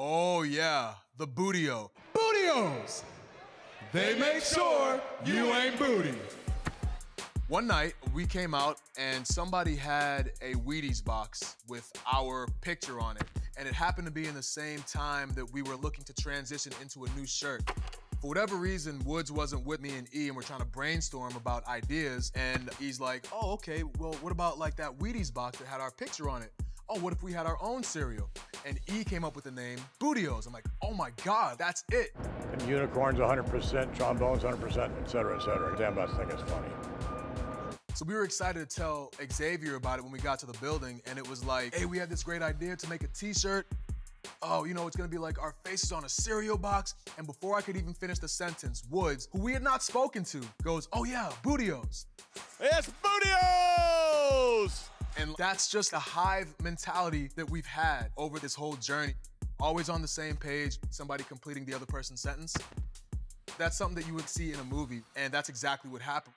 Oh yeah, the Booty-O. Booty-O's! They make sure you ain't booty. One night, we came out and somebody had a Wheaties box with our picture on it. And it happened to be in the same time that we were looking to transition into a new shirt. For whatever reason, Woods wasn't with me and E, and we're trying to brainstorm about ideas. And he's like, oh, okay, well, what about like that Wheaties box that had our picture on it? Oh, what if we had our own cereal? And E came up with the name Booty-O's. I'm like, oh my God, that's it. And unicorns 100%, trombones 100%, et cetera, damn, I think it's funny. So we were excited to tell Xavier about it when we got to the building, and it was like, hey, we had this great idea to make a t-shirt. Oh, you know, it's gonna be like our faces on a cereal box. And before I could even finish the sentence, Woods, who we had not spoken to, goes, oh yeah, Booty-O's. It's Booty-O's! And that's just a hive mentality that we've had over this whole journey. Always on the same page, somebody completing the other person's sentence. That's something that you would see in a movie, and that's exactly what happened.